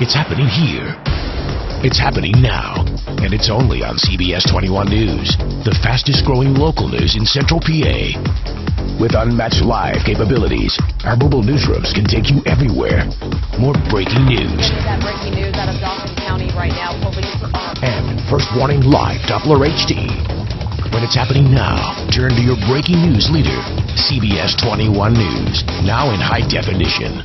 It's happening here. It's happening now. And it's only on CBS 21 News, the fastest growing local news in Central PA. With unmatched live capabilities, our mobile newsrooms can take you everywhere. More breaking news. That breaking news out of Dauphin County right now. Police are... And First Warning Live Doppler HD. When it's happening now, turn to your breaking news leader, CBS 21 News, now in high definition.